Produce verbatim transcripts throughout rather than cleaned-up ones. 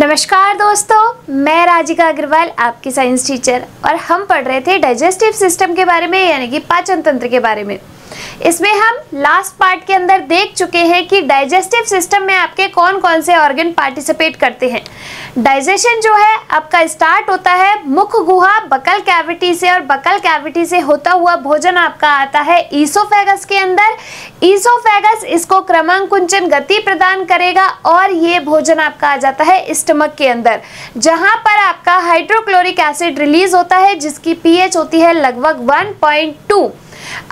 नमस्कार दोस्तों, मैं राधिका अग्रवाल आपकी साइंस टीचर और हम पढ़ रहे थे डाइजेस्टिव सिस्टम के बारे में यानी कि पाचन तंत्र के बारे में। इसमें हम लास्ट पार्ट के अंदर देख चुके हैं कि डाइजेस्टिव सिस्टम में आपके कौन कौन से ऑर्गन पार्टिसिपेट करते हैं। डाइजेशन जो है आपका स्टार्ट होता है मुख गुहा बकल कैविटी से और बकल कैविटी से होता हुआ भोजन आपका आता है ईसोफेगस के अंदर। ईसोफेगस इसको क्रमांकुंचन गति प्रदान करेगा और ये भोजन आपका आ जाता है स्टमक के अंदर, जहाँ पर आपका हाइड्रोक्लोरिक एसिड रिलीज होता है जिसकी पीएच होती है लगभग वन पॉइंट टू।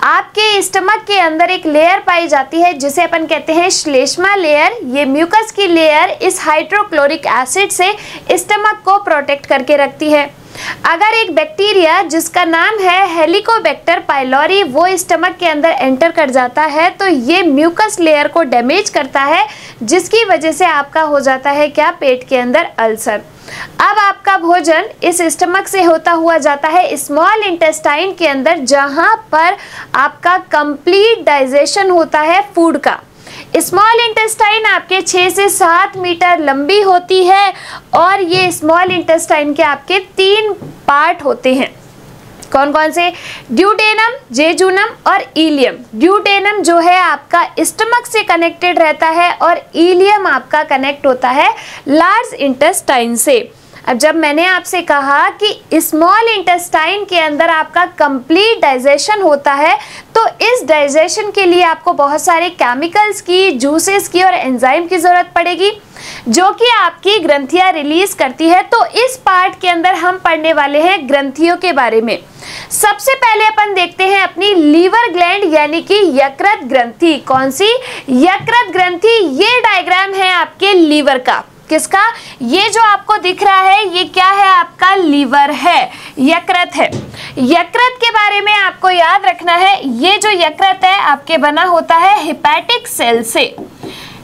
आपके स्टमक के अंदर एक लेयर पाई जाती है जिसे अपन कहते हैं श्लेष्मा लेयर। ये म्यूकस की लेयर इस हाइड्रोक्लोरिक एसिड से स्टमक को प्रोटेक्ट करके रखती है। अगर एक बैक्टीरिया जिसका नाम है हेलिकोबैक्टर पाइलोरी वो स्टमक के अंदर एंटर कर जाता है तो ये म्यूकस लेयर को डैमेज करता है, जिसकी वजह से आपका हो जाता है क्या, पेट के अंदर अल्सर। अब आपका भोजन इस स्टमक से होता हुआ जाता है स्मॉल इंटेस्टाइन के अंदर, जहां पर आपका कंप्लीट डाइजेशन होता है फूड का। स्मॉल इंटेस्टाइन आपके छः से सात मीटर लंबी होती है और ये स्मॉल इंटेस्टाइन के आपके तीन पार्ट होते हैं। कौन कौन से? ड्यूडेनम, जेजुनम और इलियम। ड्यूडेनम जो है आपका स्टमक से कनेक्टेड रहता है और इलियम आपका कनेक्ट होता है लार्ज इंटेस्टाइन से। अब जब मैंने आपसे कहा कि स्मॉल इंटेस्टाइन के अंदर आपका कंप्लीट डाइजेशन होता है तो इस डाइजेशन के लिए आपको बहुत सारे केमिकल्स की, जूसेस की और एंजाइम की ज़रूरत पड़ेगी जो कि आपकी ग्रंथियां रिलीज करती है। तो इस पार्ट के अंदर हम पढ़ने वाले हैं ग्रंथियों के बारे में। सबसे पहले अपन देखते हैं अपनी लीवर ग्लैंड यानी कि यकृत ग्रंथि। कौन सी? यकृत ग्रंथि। ये डायग्राम है आपके लीवर का। किसका? ये जो आपको दिख रहा है ये क्या है, आपका लीवर है, यकृत है। यकृत के बारे में आपको याद रखना है, ये जो यकृत है आपके बना होता है हेपेटिक सेल से।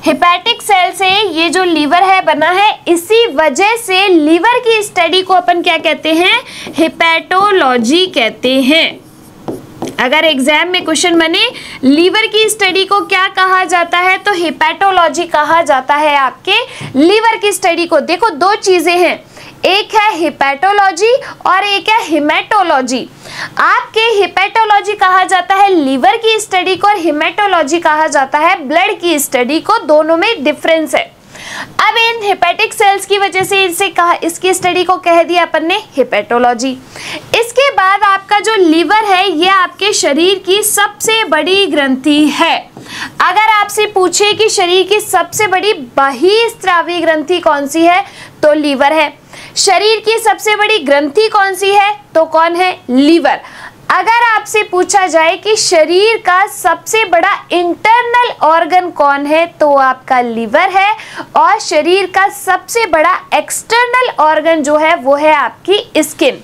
हेपेटिक सेल से ये जो लीवर है बना है, इसी वजह से लीवर की स्टडी को अपन क्या कहते हैं, हेपेटोलॉजी कहते हैं। अगर एग्जाम में क्वेश्चन बने लीवर की स्टडी को क्या कहा जाता है तो हेपेटोलॉजी कहा जाता है आपके लीवर की स्टडी को। देखो दो चीज़ें हैं, एक है हेपेटोलॉजी और एक है हेमेटोलॉजी। आपके हेपेटोलॉजी कहा जाता है लीवर की स्टडी को और हेमेटोलॉजी कहा जाता है ब्लड की स्टडी को। दोनों में डिफरेंस है। अब इन हेपेटिक सेल्स की वजह से इसे कहा, इसकी स्टडी को कह दिया अपन ने हेपेटोलॉजी। इसके बाद आपका जो लीवर है ये आपके शरीर की सबसे बड़ी ग्रंथि है। अगर आपसे पूछे कि शरीर की सबसे बड़ी बहिःस्रावी ग्रंथि कौन सी है तो लीवर है। शरीर की सबसे बड़ी ग्रंथि कौन सी है तो कौन है, लीवर। अगर आपसे पूछा जाए कि शरीर का सबसे बड़ा इंटरनल ऑर्गन कौन है तो आपका लीवर है और शरीर का सबसे बड़ा एक्सटर्नल ऑर्गन जो है वो है आपकी स्किन।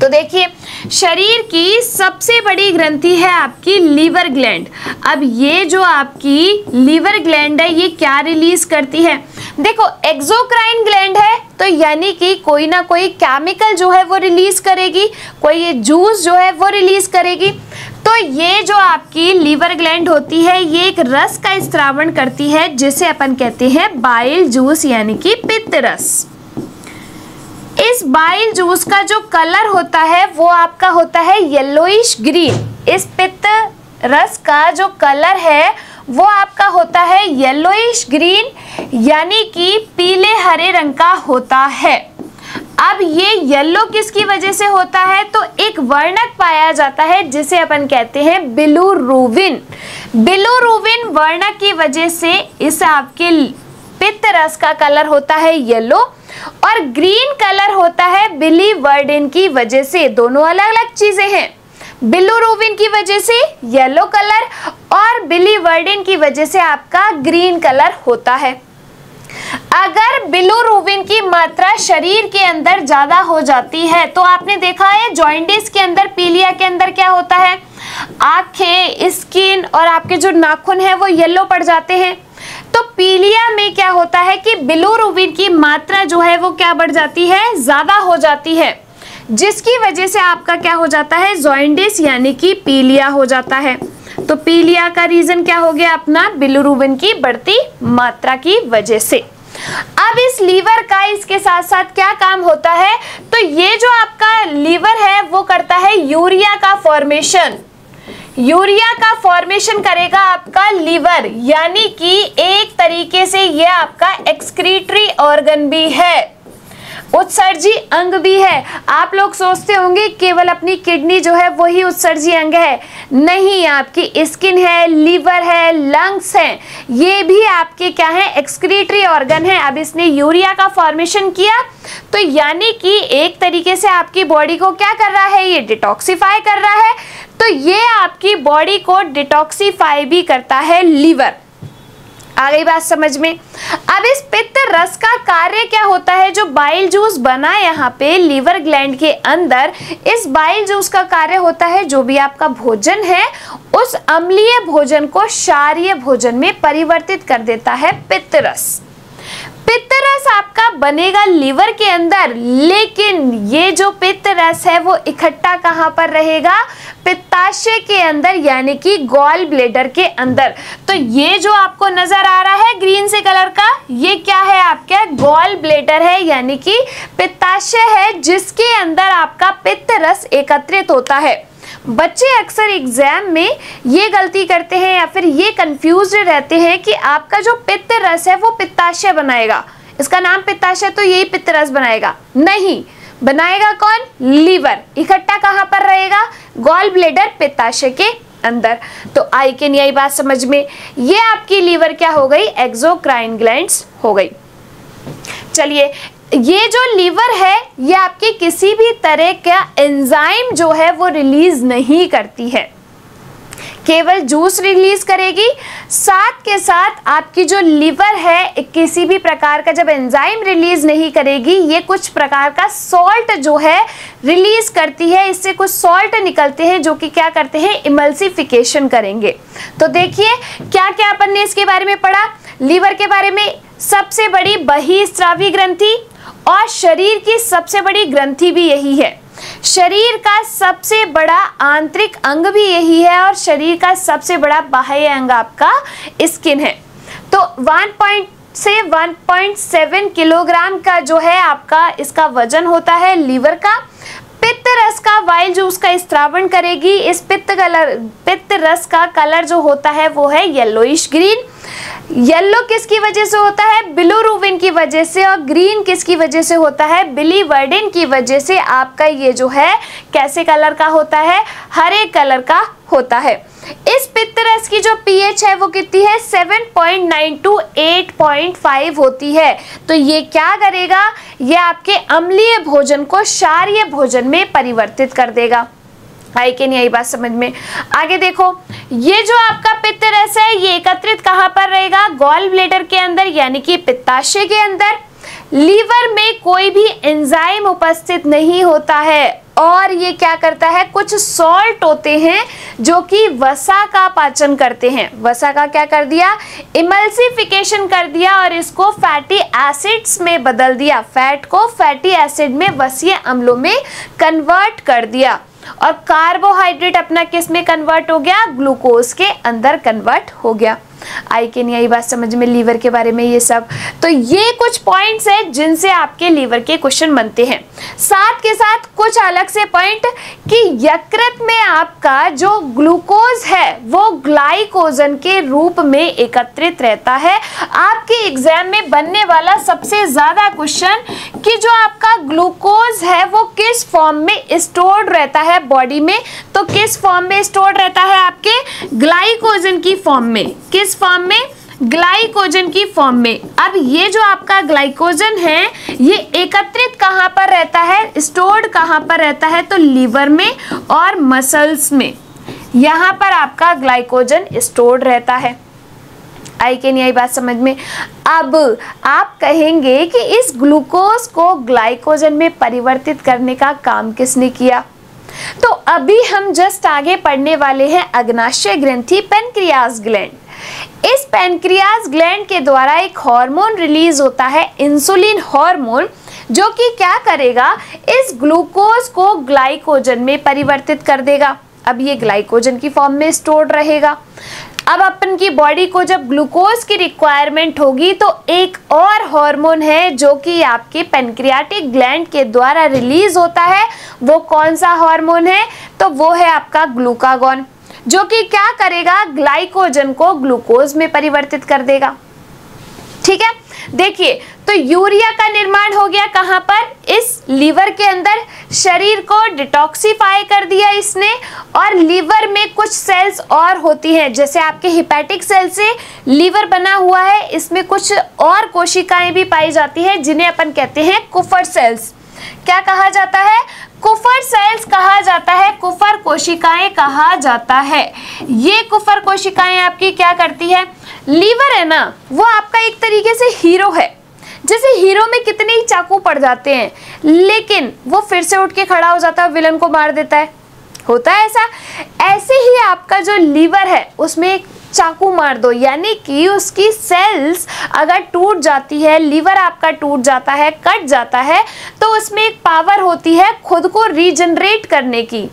तो देखिए शरीर की सबसे बड़ी ग्रंथि है आपकी लीवर ग्लैंड। अब ये जो आपकी लीवर ग्लैंड है ये क्या रिलीज करती है? देखो एक्सोक्राइन ग्लैंड है तो यानी कि कोई ना कोई केमिकल जो है वो रिलीज करेगी, कोई ये जूस जो है वो रिलीज करेगी। तो ये जो आपकी लीवर ग्लैंड होती है ये एक रस का स्त्रावण करती है जिसे अपन कहते हैं बाइल जूस यानी कि पित्त रस। इस बाइल जूस का जो कलर होता है वो आपका होता है येलोइश ग्रीन। इस पित्त रस का जो कलर है वो आपका होता है येलोइश ग्रीन यानी कि पीले हरे रंग का होता है। अब ये येलो किसकी वजह से होता है तो एक वर्णक पाया जाता है जिसे अपन कहते हैं बिलुरुबिन। बिलुरुबिन वर्णक की वजह से इस आपके पित्त रस का कलर होता है येलो और ग्रीन कलर होता है बिलीवर्डिन की वजह से। दोनों अलग अलग चीजें हैं, बिलुरुबिन की वजह से येलो कलर और बिलीवर्डिन की वजह से आपका ग्रीन कलर होता है। अगर बिलुरुबिन की मात्रा शरीर के अंदर ज्यादा हो जाती है तो आपने देखा है जॉइंटिस के अंदर, पीलिया के अंदर क्या होता है, आंखें, स्किन और आपके जो नाखून है वो येलो पड़ जाते हैं। तो पीलिया में क्या होता है कि बिलुरुबिन की मात्रा जो है वो क्या बढ़ जाती है, ज्यादा हो जाती है, जिसकी वजह से आपका क्या हो जाता है, जॉइंडिस यानी कि पीलिया हो जाता है। तो पीलिया का रीजन क्या हो गया अपना, बिलुरुबिन की बढ़ती मात्रा की वजह से। अब इस लीवर का इसके साथ साथ क्या काम होता है, तो ये जो आपका लीवर है वो करता है यूरिया का फॉर्मेशन। यूरिया का फॉर्मेशन करेगा आपका लीवर, यानी कि एक तरीके से यह आपका एक्सक्रीटरी ऑर्गन भी है, उत्सर्जी अंग भी है। आप लोग सोचते होंगे केवल अपनी किडनी जो है वही उत्सर्जी अंग है, नहीं, आपकी स्किन है, लीवर है, लंग्स हैं, ये भी आपके क्या है, एक्सक्रीटरी ऑर्गन है। अब इसने यूरिया का फॉर्मेशन किया तो यानी कि एक तरीके से आपकी बॉडी को क्या कर रहा है, ये डिटॉक्सीफाई कर रहा है। तो ये आपकी बॉडी को डिटॉक्सीफाई भी करता है लीवर। आ गई बात समझ में। अब इस पित्त रस का कार्य क्या होता है, जो बाइल जूस बना यहाँ पे लीवर ग्लैंड के अंदर, इस बाइल जूस का कार्य होता है जो भी आपका भोजन है उस अम्लीय भोजन को क्षारीय भोजन में परिवर्तित कर देता है पित्त रस। पित्त रस आपका बनेगा लीवर के अंदर, लेकिन ये जो पित्त रस है वो इकट्ठा कहाँ पर रहेगा, पित्ताशय के अंदर, यानी कि गॉल ब्लेडर के अंदर। तो ये जो आपको नजर आ रहा है ग्रीन से कलर का, ये क्या है आपका गॉल ब्लेडर है, यानी कि पित्ताशय है जिसके अंदर आपका पित्त रस एकत्रित होता है। बच्चे अक्सर एग्जाम में ये गलती करते हैं या फिर ये कंफ्यूज रहते हैं कि आपका जो पित्त रस है वो पित्ताशय बनाएगा, इसका नाम पित्ताशय तो यही पित्त रस बनाएगा। नहीं, बनाएगा कौन, लीवर। इकट्ठा कहाँ पर रहेगा, गॉल ब्लेडर पित्ताशय के अंदर। तो आई के यही बात समझ में, ये आपकी लीवर क्या हो गई, एक्सोक्राइन ग्लैंड्स हो गई। चलिए, ये जो लीवर है ये आपके किसी भी तरह का एंजाइम जो है वो रिलीज नहीं करती है, केवल जूस रिलीज करेगी। साथ के साथ आपकी जो लीवर है किसी भी प्रकार का जब एंजाइम रिलीज नहीं करेगी, ये कुछ प्रकार का सॉल्ट जो है रिलीज करती है, इससे कुछ सॉल्ट निकलते हैं जो कि क्या करते हैं, इमल्सिफिकेशन करेंगे। तो देखिए क्या क्या अपन ने इसके बारे में पढ़ा। लीवर के बारे में सबसे बड़ी बहिःस्रावी ग्रंथि, और शरीर की सबसे बड़ी ग्रंथि भी यही है, शरीर का सबसे बड़ा आंतरिक अंग भी यही है, और शरीर का सबसे बड़ा बाह्य अंग आपका स्किन है। तो एक से एक पॉइंट सात किलोग्राम का जो है आपका इसका वजन होता है लीवर का। पित्त रस का बाइल जूस का स्त्रावण करेगी। इस पित्त कलर पित्त रस का कलर जो होता है वो है येलोइश ग्रीन। येलो किसकी वजह से होता है, बिलिरुबिन की वजह से, और ग्रीन किसकी वजह से होता है, बिलीवर्डिन की वजह से। आपका ये जो है कैसे कलर का होता है, हरे कलर का होता है। इस पित्त रस की जो पीएच है वो कितनी है, सात पॉइंट नौ टू आठ पॉइंट पाँच होती है। तो ये क्या करेगा, ये आपके अम्लीय भोजन को क्षारीय भोजन में परिवर्तित कर देगा। आई के नहीं आई बात समझ में। आगे देखो, ये जो आपका पित्त रस है ये एकत्रित कहाँ पर रहेगा, गॉल ब्लेडर के अंदर, यानी कि पित्ताशय के अंदर। लीवर में कोई भी एंजाइम उपस्थित नहीं होता है, और ये क्या करता है, कुछ सॉल्ट होते हैं जो कि वसा का पाचन करते हैं। वसा का क्या कर दिया, इमल्सिफिकेशन कर दिया, और इसको फैटी एसिड्स में बदल दिया, फैट को फैटी एसिड में, वसीय अम्लों में कन्वर्ट कर दिया। और कार्बोहाइड्रेट अपना किस में कन्वर्ट हो गया, ग्लूकोज के अंदर कन्वर्ट हो गया। आई के नहीं आई बात समझ में, लीवर के बारे में ये सब। तो ये कुछ पॉइंट्स हैं जिनसे आपके लीवर के क्वेश्चन बनते हैं। साथ के साथ कुछ अलग से पॉइंट कि यकृत में आपका जो ग्लूकोज है वो ग्लाइकोजन के रूप में एकत्रित रहता है। आपके एग्जाम में बनने वाला सबसे ज्यादा क्वेश्चन कि जो आपका ग्लूकोज है वो किस फॉर्म में स्टोर्ड रहता है बॉडी में, तो किस फॉर्म में स्टोर्ड रहता है, आपके ग्लाइकोजन की फॉर्म में, किस फॉर्म में, ग्लाइकोजन की फॉर्म में। अब ये जो आपका ग्लाइकोजन है ये एकत्रित कहां पर रहता है, स्टोर्ड कहां पर रहता है, तो लीवर में और मसल्स में, यहां पर आपका ग्लाइकोजन स्टोर्ड रहता है। आई के नहीं आई बात समझ में। अब आप कहेंगे कि इस ग्लूकोज को ग्लाइकोजन में परिवर्तित करने का काम किसने किया, तो अभी हम जस्ट आगे पढ़ने वाले हैं अग्नाशय ग्रंथि, पेनक्रियास ग्लैंड। इस पेनक्रियास ग्लैंड के द्वारा एक हार्मोन रिलीज होता है, इंसुलिन हार्मोन, जो कि क्या करेगा, इस ग्लूकोज को ग्लाइकोजन में परिवर्तित कर देगा। अब ये ग्लाइकोजन की फॉर्म में स्टोर्ड रहेगा। अब अपन की बॉडी को जब ग्लूकोज की रिक्वायरमेंट होगी तो एक और हार्मोन है जो कि आपके पेनक्रियाटिक ग्लैंड के द्वारा रिलीज होता है। वो कौन सा हार्मोन है? तो वो है आपका ग्लूकागॉन, जो कि क्या करेगा, ग्लाइकोजन को ग्लूकोज में परिवर्तित कर देगा। ठीक है, देखिए तो यूरिया का निर्माण हो गया कहाँ पर? इस लीवर के अंदर। शरीर को डिटॉक्सिफाई कर दिया इसने, और लीवर में कुछ सेल्स और होती हैं, जैसे आपके हिपैटिक सेल से लीवर बना हुआ है, इसमें कुछ और कोशिकाएं भी पाई जाती हैं जिन्हें अपन कहते हैं कुफर सेल्स। क्या कहा जाता है? कुफर सेल्स कहा जाता है, कुफर कोशिकाएं कहा जाता है। ये कुफर कोशिकाएं आपकी क्या करती है, लीवर है ना, वो आपका एक तरीके से हीरो है। जैसे हीरो में कितने ही चाकू पड़ जाते हैं, लेकिन वो फिर से उठ के खड़ा हो जाता है, विलन को मार देता है, होता है ऐसा। ऐसे ही आपका जो लीवर है उसमें चाकू मार दो, यानी कि उसकी सेल्स अगर टूट जाती है, लीवर आपका टूट जाता है, कट जाता है, तो उसमें एक पावर होती है खुद को रीजनरेट करने की।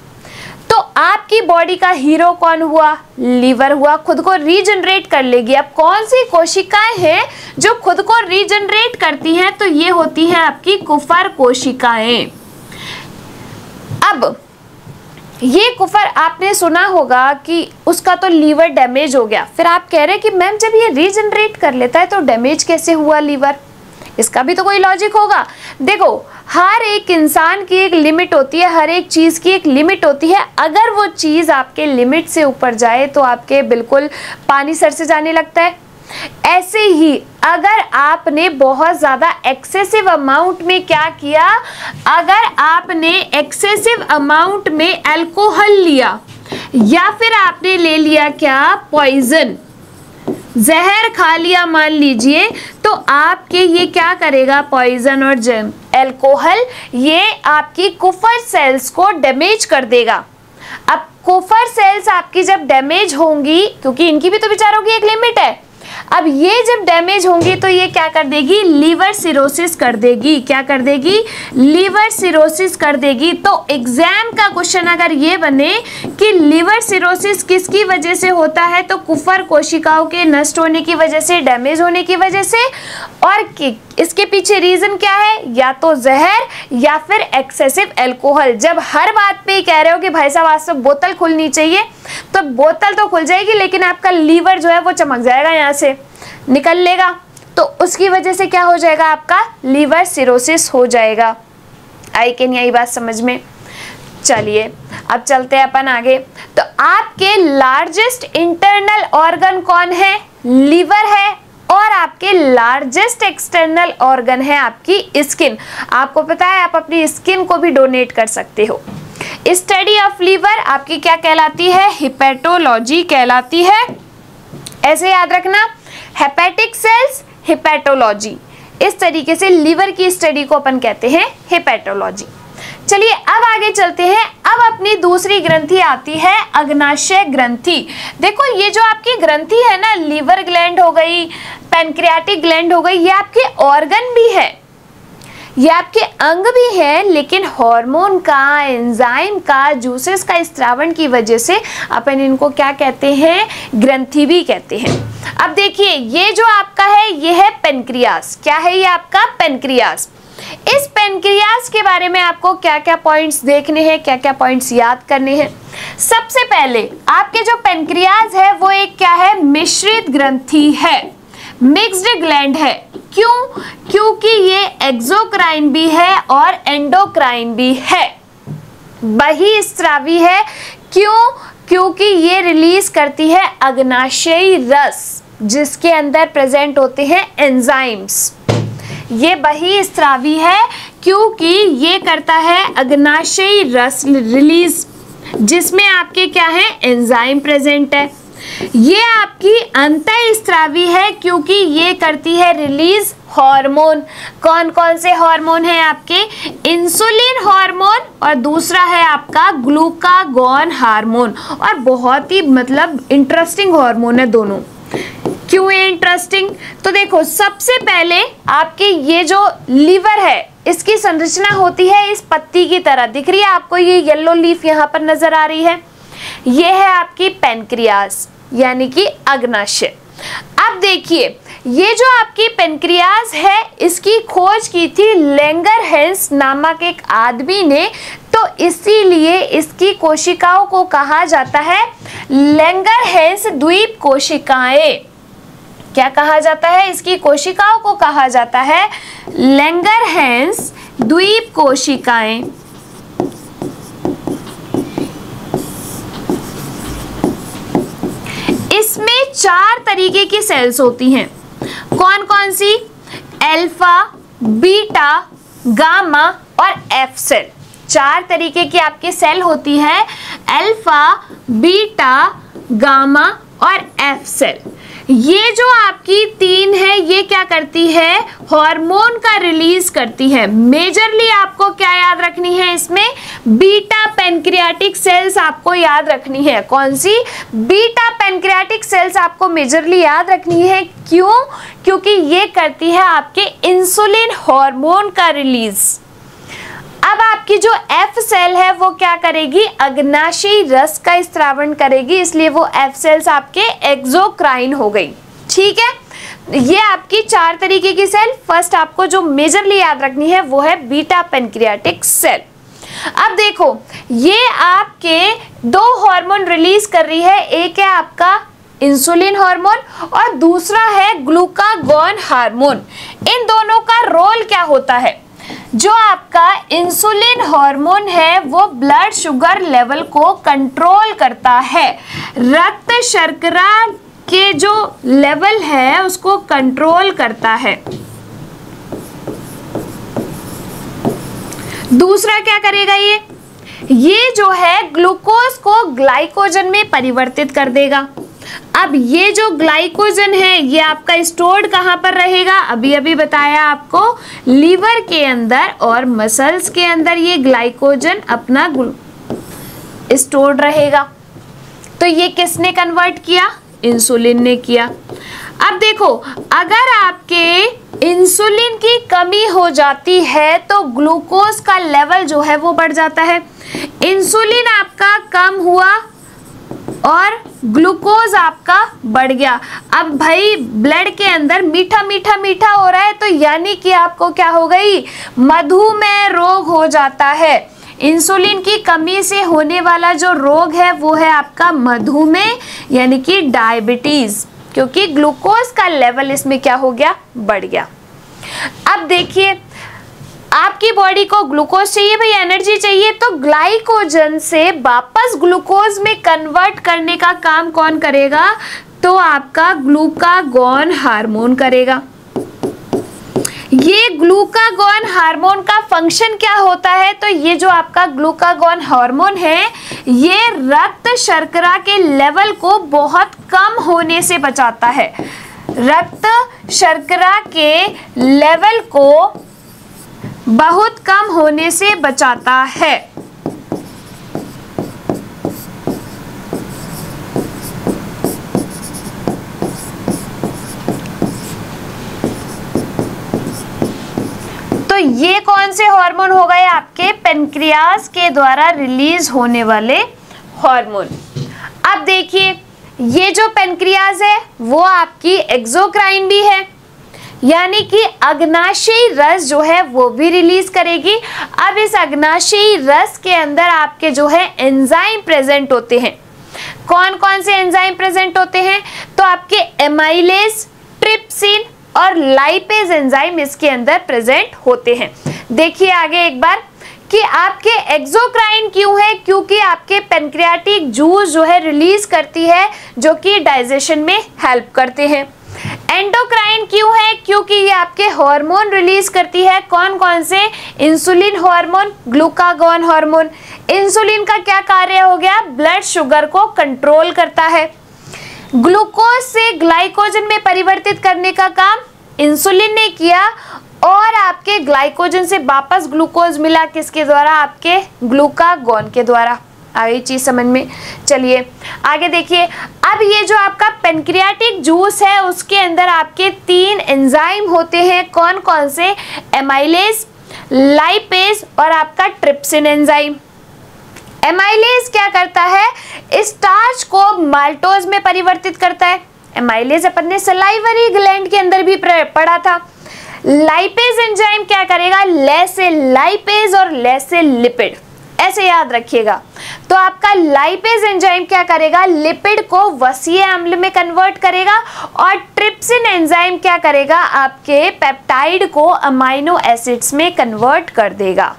तो आपकी बॉडी का हीरो कौन हुआ? लीवर हुआ, खुद को रीजनरेट कर लेगी। अब कौन सी कोशिकाएं हैं जो खुद को रीजनरेट करती हैं? तो ये होती हैं आपकी कुफर कोशिकाएं। अब ये कुफर आपने सुना होगा कि उसका तो लीवर डैमेज हो गया, फिर आप कह रहे हैं कि मैम जब ये रीजनरेट कर लेता है तो डैमेज कैसे हुआ लीवर? इसका भी तो कोई लॉजिक होगा। देखो, हर एक इंसान की एक लिमिट होती है, हर एक चीज़ की एक लिमिट होती है। अगर वो चीज़ आपके लिमिट से ऊपर जाए तो आपके बिल्कुल पानी सर से जाने लगता है। ऐसे ही अगर आपने बहुत ज़्यादा एक्सेसिव अमाउंट में क्या किया, अगर आपने एक्सेसिव अमाउंट में अल्कोहल लिया, या फिर आपने ले लिया क्या, पॉइजन, जहर खा लिया मान लीजिए, तो आपके ये क्या करेगा, पॉइजन और जहर, अल्कोहल, ये आपकी कुफर सेल्स को डैमेज कर देगा। अब कुफर सेल्स आपकी जब डैमेज होंगी, क्योंकि इनकी भी तो बेचारों की एक लिमिट है, अब ये जब डैमेज होंगी तो ये क्या कर देगी, लीवर सिरोसिस कर देगी। क्या कर देगी? लीवर सिरोसिस कर देगी। तो एग्जाम का क्वेश्चन अगर ये बने कि लीवर सिरोसिस किसकी वजह से होता है, तो कुफर कोशिकाओं के नष्ट होने की वजह से, डैमेज होने की वजह से, और इसके पीछे रीज़न क्या है, या तो जहर या फिर एक्सेसिव अल्कोहल। जब हर बात पे कह रहे हो कि भाई साहब आज तो बोतल खुलनी चाहिए, तो बोतल तो खुल जाएगी लेकिन आपका लीवर जो है वो चमक जाएगा, यहाँ से निकल लेगा, तो उसकी वजह से क्या हो जाएगा, आपका लीवर सिरोसिस हो जाएगा। आई कैन यही बात समझ में? चलिए अब चलते हैं अपन आगे। तो आपके लार्जेस्ट इंटरनल ऑर्गन कौन है? लीवर है, और आपके लार्जेस्ट एक्सटर्नल ऑर्गन है आपकी स्किन। आपको पता है आप अपनी स्किन को भी डोनेट कर सकते हो। स्टडी ऑफ लीवर आपकी क्या कहलाती है? हेपेटोलॉजी कहलाती है। ऐसे याद रखना, हेपेटिक सेल्स, हेपेटोलॉजी, इस तरीके से लीवर की स्टडी को अपन कहते हैं हेपेटोलॉजी। चलिए अब आगे चलते हैं। अब अपनी दूसरी ग्रंथि आती है अग्नाशय ग्रंथि। देखो ये जो आपकी ग्रंथि है ना, लीवर ग्लैंड हो गई, पेनक्रियाटिक ग्लैंड हो गई, ये आपके ऑर्गन भी है, ये आपके अंग भी है, लेकिन हार्मोन का, एंजाइम का, जूसेस का स्त्रावण की वजह से अपन इनको क्या कहते हैं, ग्रंथि भी कहते हैं। अब देखिए ये जो आपका है ये है पेनक्रियास। क्या है ये आपका? पेनक्रियास। इस पेनक्रियास के बारे में आपको क्या क्या पॉइंट्स देखने हैं, क्या क्या पॉइंट्स याद करने हैं। सबसे पहले आपके जो पेनक्रियास है वो एक क्या है, मिश्रित ग्रंथि है, मिक्स्ड ग्लैंड है। क्यों? क्योंकि ये एक्सोक्राइन भी है और एंडोक्राइन भी है, बहिस्रावी है। क्यों? क्योंकि ये रिलीज करती है अग्नाशयी रस, जिसके अंदर प्रेजेंट होते हैं एंजाइम्स। ये बहिस्रावी है क्योंकि ये करता है अग्नाशयी रस रिलीज, जिसमें आपके क्या है, एंजाइम प्रेजेंट है। ये आपकी अंतःस्रावी है क्योंकि ये करती है रिलीज हार्मोन। कौन कौन से हार्मोन हैं आपके? इंसुलिन हार्मोन, और दूसरा है आपका ग्लूकागॉन हार्मोन। और बहुत ही मतलब इंटरेस्टिंग हार्मोन है दोनों। क्यों इंटरेस्टिंग? तो देखो सबसे पहले आपके ये जो लीवर है इसकी संरचना होती है इस पत्ती की तरह, दिख रही है आपको ये येलो लीफ यहाँ पर नजर आ रही है, ये है आपकी पेनक्रियास। यानी कि अग्नाशय। अब देखिए ये जो आपकी पेनक्रियाज है इसकी खोज की थी लैंगरहैंस नामक एक आदमी ने, तो इसीलिए इसकी कोशिकाओं को कहा जाता है लैंगरहैंस द्वीप कोशिकाएं। क्या कहा जाता है? इसकी कोशिकाओं को कहा जाता है लैंगरहैंस द्वीप कोशिकाएं। इसमें चार तरीके की सेल्स होती हैं। कौन कौन सी? अल्फा, बीटा, गामा और एफ सेल। चार तरीके की आपकी सेल होती है, अल्फा, बीटा, गामा और एफ सेल। ये जो आपकी तीन है ये क्या करती है? हार्मोन का रिलीज करती है। मेजरली आपको क्या याद रखनी है इसमें? बीटा पेनक्रियाटिक सेल्स आपको याद रखनी है। कौन सी? बीटा पेनक्रियाटिक सेल्स आपको मेजरली याद रखनी है। क्यों? क्योंकि ये करती है आपके इंसुलिन हार्मोन का रिलीज। अब आपकी जो एफ सेल है वो क्या करेगी? अग्नाशयी रस का स्रावण करेगी, इसलिए वो एफ सेल्स आपके एक्सोक्राइन हो गई। ठीक है, ये आपकी चार तरीके की सेल। फर्स्ट आपको जो मेजरली याद रखनी है वो है बीटा पेनक्रियाटिक सेल। अब देखो ये आपके दो हार्मोन रिलीज कर रही है, एक है आपका इंसुलिन हार्मोन और दूसरा है ग्लूकागॉन हार्मोन। इन दोनों का रोल क्या होता है? जो आपका इंसुलिन हार्मोन है वो ब्लड शुगर लेवल को कंट्रोल करता है, रक्त शर्करा के जो लेवल है उसको कंट्रोल करता है। दूसरा क्या करेगा ये? ये जो है ग्लूकोज को ग्लाइकोजन में परिवर्तित कर देगा। अब ये जो ग्लाइकोजन है ये आपका स्टोर्ड कहाँ पर रहेगा? अभी अभी बताया आपको, लीवर के अंदर और मसल्स के अंदर ये ग्लाइकोजन अपना स्टोर्ड रहेगा। तो ये किसने कन्वर्ट किया? इंसुलिन ने किया। अब देखो अगर आपके इंसुलिन की कमी हो जाती है तो ग्लूकोज का लेवल जो है वो बढ़ जाता है। इंसुलिन आपका कम हुआ और ग्लूकोज आपका बढ़ गया। अब भाई ब्लड के अंदर मीठा मीठा मीठा हो रहा है, तो यानी कि आपको क्या हो गई? मधुमेह रोग हो जाता है। इंसुलिन की कमी से होने वाला जो रोग है वो है आपका मधुमेह यानी कि डायबिटीज, क्योंकि ग्लूकोज का लेवल इसमें क्या हो गया? बढ़ गया। अब देखिए आपकी बॉडी को ग्लूकोज चाहिए भाई, एनर्जी चाहिए, तो ग्लाइकोजन से वापस ग्लूकोज में कन्वर्ट करने का काम कौन करेगा? तो आपका ग्लूकागॉन हार्मोन करेगा। ये ग्लूकागॉन हार्मोन का फंक्शन क्या होता है? तो ये जो आपका ग्लूकागॉन हार्मोन है ये रक्त शर्करा के लेवल को बहुत कम होने से बचाता है। रक्त शर्करा के लेवल को बहुत कम होने से बचाता है। तो ये कौन से हार्मोन हो गए? आपके पेनक्रियाज के द्वारा रिलीज होने वाले हार्मोन। अब देखिए ये जो पेनक्रियाज है वो आपकी एक्सोक्राइन भी है, यानी कि अग्नाशयी रस जो है वो भी रिलीज करेगी। अब इस अग्नाशयी रस के अंदर आपके जो है एंजाइम प्रेजेंट होते हैं। कौन कौन से एंजाइम प्रेजेंट होते हैं? तो आपके एमाइलेज, ट्रिप्सिन और लाइपेज एंजाइम इसके अंदर प्रेजेंट होते हैं। देखिए आगे एक बार कि आपके एक्सोक्राइन क्यों है? क्योंकि आपके पेनक्रियाटिक जूस जो है रिलीज करती है, जो कि डाइजेशन में हेल्प करते हैं। एंडोक्राइन क्यों है? क्योंकि ये आपके हार्मोन रिलीज करती है। कौन कौन से? Insulin hormone, glucagon hormone. Insulin का क्या कार्य हो गया? ब्लड शुगर को कंट्रोल करता है। ग्लूकोज से ग्लाइकोजन में परिवर्तित करने का काम इंसुलिन ने किया, और आपके ग्लाइकोजन से वापस ग्लूकोज मिला किसके द्वारा? आपके ग्लूकागॉन के द्वारा। आई चीज समझ में? चलिए आगे देखिए। अब ये जो आपका पेनक्रियाटिक जूस है उसके अंदर आपके तीन एंजाइम होते हैं। कौन कौन से? एमाइलेज, लाइपेज और आपका ट्रिप्सिन एंजाइम। एमाइलेज क्या करता है, स्टार्च को माल्टोज में परिवर्तित करता है। एमाइलेज अपन ने सलाइवरी ग्लैंड के अंदर भी पढ़ा था। लाइपेज एंजाइम क्या करेगा, लैसे लाइपेज और लैसे लिपिड, ऐसे याद रखिएगा। तो आपका लाइपेज एंजाइम क्या करेगा, लिपिड को वसीय अम्ल में कन्वर्ट करेगा, और ट्रिप्सिन एंजाइम क्या करेगा, आपके पेप्टाइड को अमाइनो एसिड्स में कन्वर्ट कर देगा।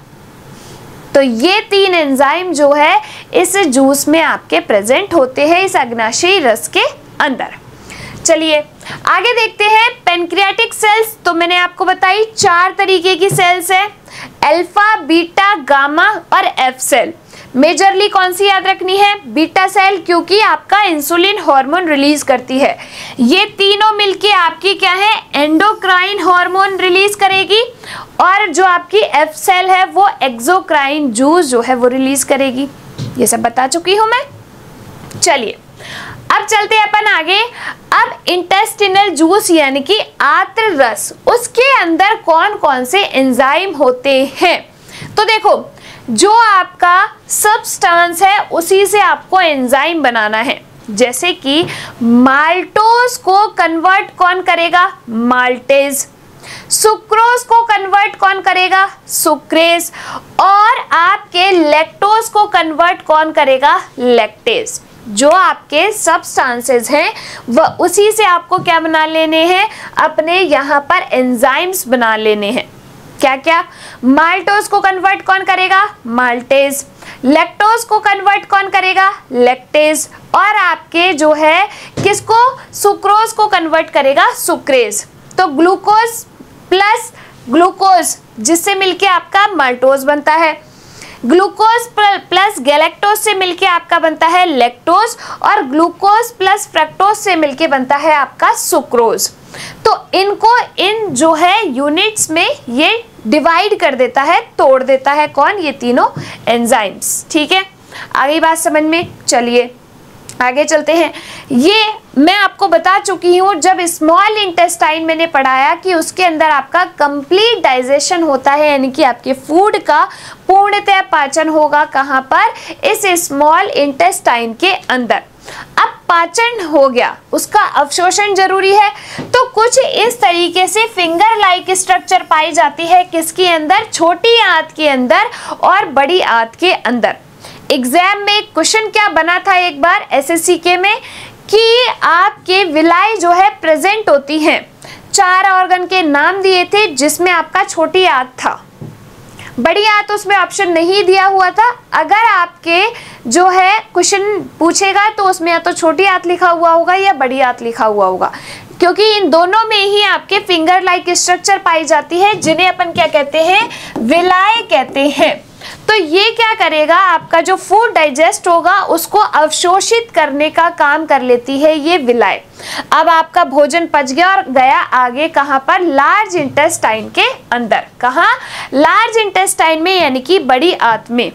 तो ये तीन एंजाइम जो है इस जूस में आपके प्रेजेंट होते हैं, इस अग्नाशयी रस के अंदर। चलिए आगे देखते हैं पेनक्रियाटिक सेल्स। तो मैंने आपको बताई चार तरीके की सेल्स है, अल्फा, बीटा, गामा और एफ सेल। मेजरली कौन सी याद रखनी है, बीटा सेल, क्योंकि आपका इंसुलिन हार्मोन रिलीज करती है। ये तीनों मिलके आपकी क्या है, एंडोक्राइन हार्मोन रिलीज करेगी, और जो आपकी एफ सेल है वो एक्सोक्राइन जूस जो है वो रिलीज करेगी। ये सब बता चुकी हूँ मैं। चलिए अब चलते हैं अपन आगे। अब इंटेस्टिनल जूस यानी कि आंत्र रस, उसके अंदर कौन कौन से एंजाइम होते हैं। तो देखो जो आपका सब्सटेंस है उसी से आपको एंजाइम बनाना है, जैसे कि माल्टोज को कन्वर्ट कौन करेगा, माल्टेज। सुक्रोज को कन्वर्ट कौन करेगा, सुक्रेज। और आपके लैक्टोज को कन्वर्ट कौन करेगा, लैक्टेज। जो आपके सब्सटेंसेस हैं वह उसी से आपको क्या बना लेने हैं, अपने यहाँ पर एंजाइम्स बना लेने हैं। क्या क्या, माल्टोज को कन्वर्ट कौन करेगा, माल्टेज। लैक्टोज को कन्वर्ट कौन करेगा, लैक्टेज। और आपके जो है किसको, सुक्रोज को कन्वर्ट करेगा, सुक्रेज। तो ग्लूकोज प्लस ग्लूकोज, जिससे मिलके आपका माल्टोज बनता है। ग्लूकोज प्लस गैलेक्टोज से मिलके आपका बनता है लैक्टोज, और ग्लूकोज प्लस फ्रक्टोज से मिलके बनता है आपका सुक्रोज। तो इनको इन जो है यूनिट्स में ये डिवाइड कर देता है, तोड़ देता है कौन, ये तीनों एंजाइम्स। ठीक है, आगे बात समझ में। चलिए आगे चलते हैं। ये मैं आपको बता चुकी हूँ जब स्मॉल इंटेस्टाइन मैंने पढ़ाया कि उसके अंदर आपका कंप्लीट डाइजेशन होता है, यानी कि आपके फूड का पूर्णतः पाचन होगा। कहाँ पर, इस स्मॉल इंटेस्टाइन के अंदर। अब पाचन हो गया, उसका अवशोषण जरूरी है। तो कुछ इस तरीके से फिंगर लाइक स्ट्रक्चर पाई जाती है, किसके अंदर, छोटी आंत के अंदर और बड़ी आंत के अंदर। एग्जाम में क्वेश्चन क्या बना था एक बार एसएससी के में, कि आपके विलाई जो है प्रेजेंट होती हैं। चार ऑर्गन के नाम दिए थे, जिसमें आपका छोटी आंत था, बड़ी आंत उसमें ऑप्शन नहीं दिया हुआ था। अगर आपके जो है क्वेश्चन पूछेगा तो उसमें या तो छोटी आंत लिखा हुआ होगा या बड़ी आंत लिखा हुआ होगा, क्योंकि इन दोनों में ही आपके फिंगर लाइक स्ट्रक्चर पाई जाती है, जिन्हें अपन क्या कहते हैं, विलाय कहते हैं। तो ये क्या करेगा, आपका जो फूड डाइजेस्ट होगा उसको अवशोषित करने का काम कर लेती है ये विलाय। अब आपका भोजन पच गया और गया आगे कहाँ पर, लार्ज इंटेस्टाइन के अंदर। कहाँ, लार्ज इंटेस्टाइन में, यानी कि बड़ी आंत में।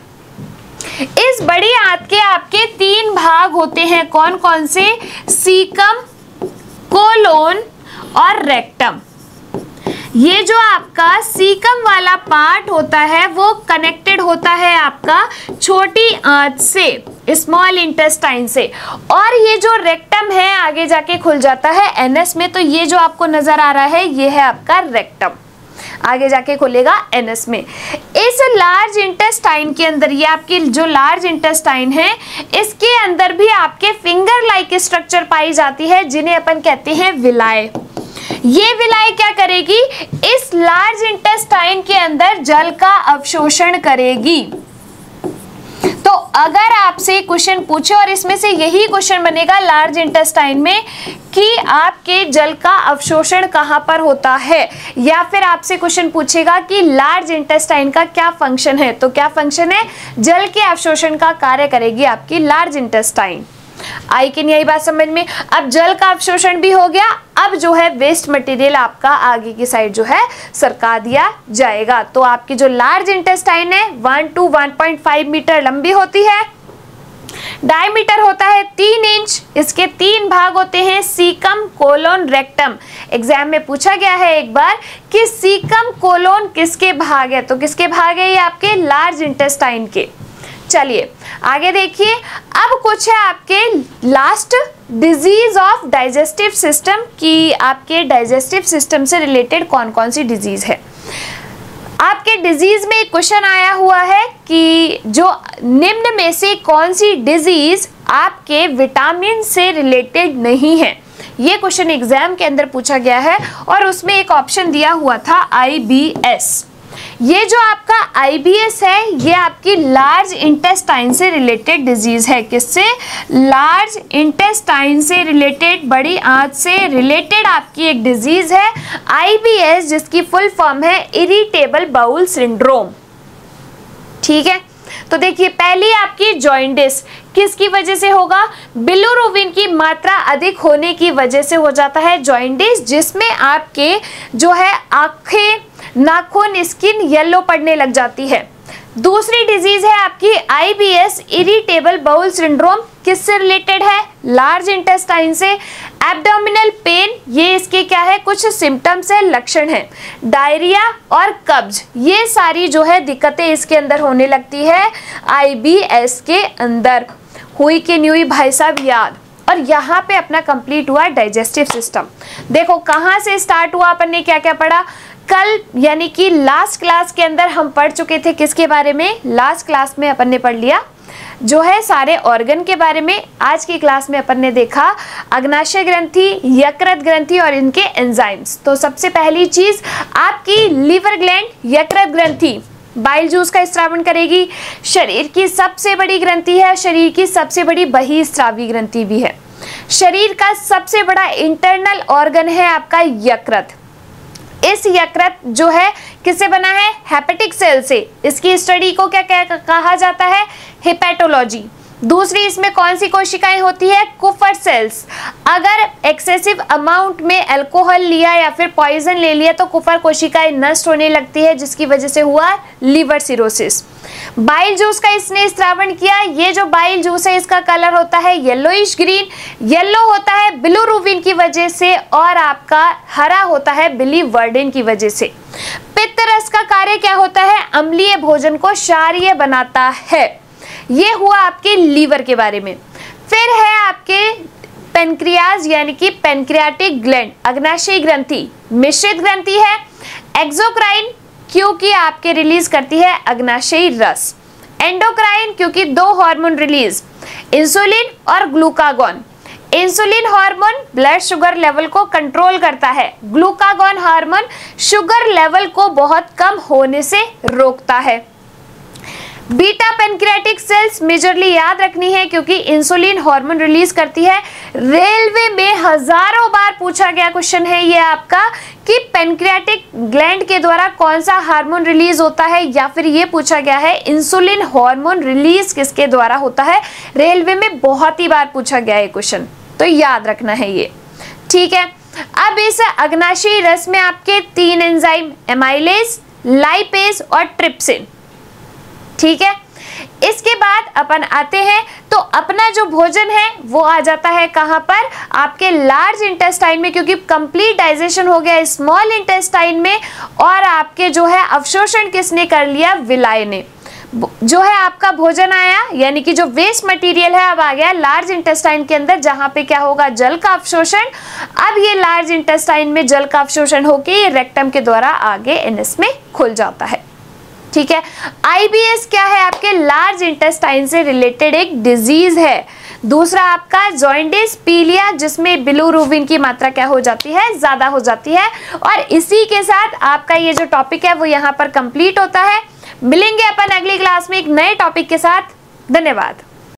इस बड़ी आंत के आपके तीन भाग होते हैं, कौन कौन से, सीकम, कोलोन और रेक्टम। ये जो आपका सीकम वाला पार्ट होता है वो कनेक्टेड होता है आपका छोटी आंत से, स्मॉल इंटेस्टाइन से, और ये जो रेक्टम है आगे जाके खुल जाता है एनएस में। तो ये जो आपको नजर आ रहा है ये है आपका रेक्टम, आगे जाके खुलेगा एनएस में। इस लार्ज इंटेस्टाइन के अंदर, ये आपकी जो लार्ज इंटेस्टाइन है इसके अंदर भी आपके फिंगर लाइक स्ट्रक्चर पाई जाती है, जिन्हें अपन कहते हैं विलाय। ये विलाय क्या करेगी, इस लार्ज इंटेस्टाइन के अंदर जल का अवशोषण करेगी। तो अगर आपसे क्वेश्चन पूछे, और इसमें से यही क्वेश्चन बनेगा लार्ज इंटेस्टाइन में, कि आपके जल का अवशोषण कहाँ पर होता है, या फिर आपसे क्वेश्चन पूछेगा कि लार्ज इंटेस्टाइन का क्या फंक्शन है, तो क्या फंक्शन है, जल के अवशोषण का कार्य करेगी आपकी लार्ज इंटेस्टाइन। आई कि नहीं, यही बात समझ में। अब जल का अवशोषण भी हो गया, अब जो है वेस्ट मटेरियल आपका आगे की साइड जो है सरका दिया जाएगा। तो आपकी जो लार्ज इंटेस्टाइन है one to one point five metre लंबी होती है, डायमीटर होता है तीन इंच। इसके तीन भाग होते हैं, सीकम, कोलोन, रेक्टम। एग्जाम में पूछा गया है एक बार कि सीकम, कोलोन किसके भाग है, तो किसके भाग है ये आपके लार्ज इंटेस्टाइन के। चलिए आगे देखिए, अब कुछ है आपके last disease of digestive system की आपके डाइजेस्टिव सिस्टम से रिलेटेड कौन कौन सी डिजीज है। आपके डिजीज में एक क्वेश्चन आया हुआ है कि जो निम्न में से कौन सी डिजीज आपके विटामिन से रिलेटेड नहीं है, ये क्वेश्चन एग्जाम के अंदर पूछा गया है और उसमें एक ऑप्शन दिया हुआ था आई बी एस। ये जो आपका आई बी एस है ये आपकी लार्ज इंटेस्टाइन से रिलेटेड डिजीज है। किससे? लार्ज इंटेस्टाइन से रिलेटेड, बड़ी आंत से रिलेटेड आपकी एक डिजीज है आई बी एस, जिसकी फुल फॉर्म है इरिटेबल बाउल सिंड्रोम। ठीक है, तो देखिए पहली आपकी जॉइंडिस किसकी वजह से होगा? बिलिरुबिन की मात्रा अधिक होने की वजह से हो जाता है जॉइंडिस, जिसमें आपके जो है आंखें, नाखून, स्किन येलो पड़ने लग जाती है। दूसरी डिजीज है आपकी I B S irritable bowel syndrome. किससे रिलेटेड है? लार्ज इंटेस्टाइन से। एब्डोमिनल पेन, ये इसके क्या है, कुछ सिम्टम्स है, लक्षण है। डायरिया और कब्ज, ये सारी जो है दिक्कतें इसके अंदर होने लगती है आई बी एस के अंदर। हुई कि नहीं हुई भाई साहब याद? और यहाँ पे अपना कंप्लीट हुआ डाइजेस्टिव सिस्टम। देखो कहाँ से स्टार्ट हुआ, अपन ने क्या क्या पढ़ा कल, यानी कि लास्ट क्लास के अंदर हम पढ़ चुके थे। किसके बारे में? लास्ट क्लास में अपन ने पढ़ लिया जो है सारे ऑर्गन के बारे में। आज की क्लास में अपन ने देखा अग्नाशय ग्रंथि, यकृत ग्रंथि और इनके एंजाइम्स। तो सबसे पहली चीज़ आपकी लीवर ग्लैंड, यकृत ग्रंथि बाइल जूस का स्रावन करेगी। शरीर की सबसे बड़ी ग्रंथि है, शरीर की सबसे बड़ी बहिःस्रावी ग्रंथि भी है। शरीर का सबसे बड़ा इंटरनल ऑर्गन है आपका यकृत। इस यकृत जो है किससे बना है? हेपेटिक सेल से। इसकी स्टडी को क्या क्या कहा जाता है? हेपेटोलॉजी। दूसरी, इसमें कौन सी कोशिकाएं होती है? कुफर सेल्स। अगर एक्सेसिव अमाउंट में अल्कोहल लिया या फिर पॉइजन ले लिया तो कुफर कोशिकाएं नष्ट होने लगती है, जिसकी वजह से हुआ लीवर सिरोसिस। बाइल जूस का इसने स्रावण किया। ये जो बाइल जूस है इसका कलर होता है येलोइश ग्रीन, येलो होता है बिलिरुबिन की वजह से और आपका हरा होता है बिलीवर्डिन की वजह से। पित्त रस का कार्य क्या होता है? अम्लीय भोजन को क्षारीय बनाता है। ये हुआ आपके लीवर के बारे में। फिर है आपके पेनक्रियाज यानी कि पेनक्रियाटिक ग्लैंड, अग्नाशयी ग्रंथि, मिश्रित ग्रंथि है। एक्सोक्राइन क्योंकि आपके रिलीज करती है अग्नाशयी रस। एंडोक्राइन क्योंकि दो हार्मोन रिलीज, इंसुलिन और glucagon. Insulin hormone blood sugar level को कंट्रोल करता है, ग्लूकागॉन हार्मोन शुगर लेवल को बहुत कम होने से रोकता है। बीटा पेनक्रियाटिक सेल्स मेजरली याद रखनी है क्योंकि इंसुलिन हार्मोन रिलीज करती है। रेलवे में हजारों बार पूछा गया क्वेश्चन है ये आपका कि पेनक्रियाटिक ग्लैंड के द्वारा कौन सा हार्मोन रिलीज होता है, या फिर ये पूछा गया है इंसुलिन हार्मोन रिलीज किसके द्वारा होता है। रेलवे में बहुत ही बार पूछा गया है क्वेश्चन, तो याद रखना है ये। ठीक है, अब इस अग्नाशयी रस में आपके तीन एंजाइम, एमाइलेज, लाइपेज और ट्रिप्सिन। ठीक है, इसके बाद अपन आते हैं तो अपना जो भोजन है वो आ जाता है कहाँ पर? आपके लार्ज इंटेस्टाइन में, क्योंकि कंप्लीट डाइजेशन हो गया स्मॉल इंटेस्टाइन में। और आपके जो है अवशोषण किसने कर लिया? विलाय ने। जो है आपका भोजन आया यानी कि जो वेस्ट मटेरियल है अब आ गया लार्ज इंटेस्टाइन के अंदर, जहाँ पे क्या होगा? जल का अवशोषण। अब ये लार्ज इंटेस्टाइन में जल का अवशोषण होके ये रेक्टम के द्वारा आगे एनएस में खुल जाता है। ठीक है, आई बी एस क्या है? आपके लार्ज इंटेस्टाइन से रिलेटेड एक डिजीज है। दूसरा आपका जॉइंडिस, पीलिया, जिसमें बिलिरुबिन की मात्रा क्या हो जाती है? ज़्यादा हो जाती है। और इसी के साथ आपका ये जो टॉपिक है वो यहाँ पर कंप्लीट होता है। मिलेंगे अपन अगली क्लास में एक नए टॉपिक के साथ। धन्यवाद।